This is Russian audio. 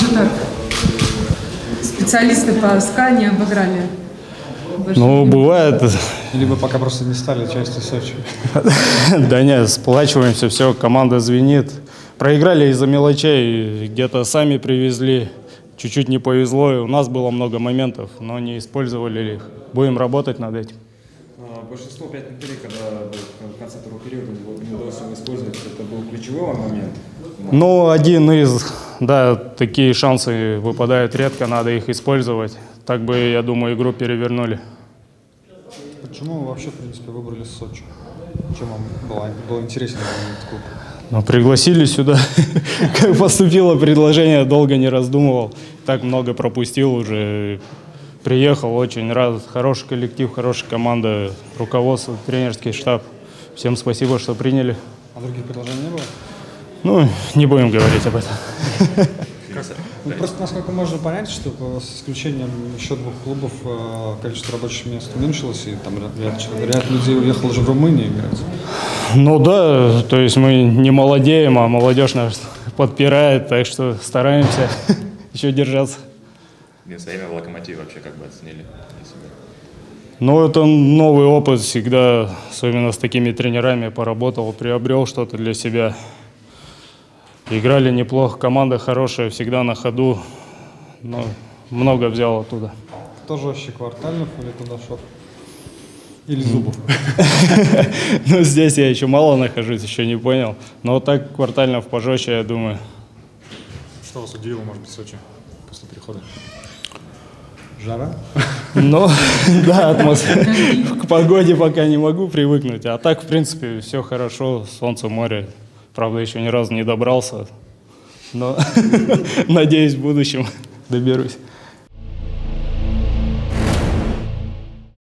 как же так? Специалисты по СКА не обыграли. Ну, бывает. Либо пока просто не стали частью Сочи. Да нет, сплачиваемся, все, команда звенит. Проиграли из-за мелочей, где-то сами привезли. Чуть-чуть не повезло, и у нас было много моментов, но не использовали их. Будем работать над этим. Большинство 5 на 3, когда в конце второго периода не удалось его использовать, это был ключевой момент. Ну, один из, да, такие шансы выпадают редко, надо их использовать. Так бы, я думаю, игру перевернули. Почему вы вообще, в принципе, выбрали Сочи? Чем вам было интересно этот клуб? Ну, пригласили сюда. Как поступило предложение, долго не раздумывал. Так много пропустил уже. Приехал, очень рад. Хороший коллектив, хорошая команда, руководство, тренерский штаб. Всем спасибо, что приняли. А других предложений не было? Ну, не будем говорить об этом. Ну, просто насколько можно понять, что с исключением еще 2 клубов количество рабочих мест уменьшилось, и там ряд людей уехал уже в Румынию играть. Ну да, то есть мы не молодеем, а молодежь нас подпирает, так что стараемся еще держаться. В свое время в Локомотиве вообще как бы оценили для себя? Ну, это новый опыт, всегда, особенно с такими тренерами, поработал, приобрел что-то для себя. Играли неплохо, команда хорошая, всегда на ходу, но много взял оттуда. Кто жестче, Квартальнов или Тудашов? Или Зубов? Ну, здесь я еще мало нахожусь, еще не понял. Но так Квартальнов пожестче, я думаю. Что вас удивило, может быть, в Сочи после перехода? Жара? Ну, да, атмосфера. К погоде пока не могу привыкнуть. А так, в принципе, все хорошо. Солнце, море. Правда, еще ни разу не добрался. Но, надеюсь, в будущем доберусь.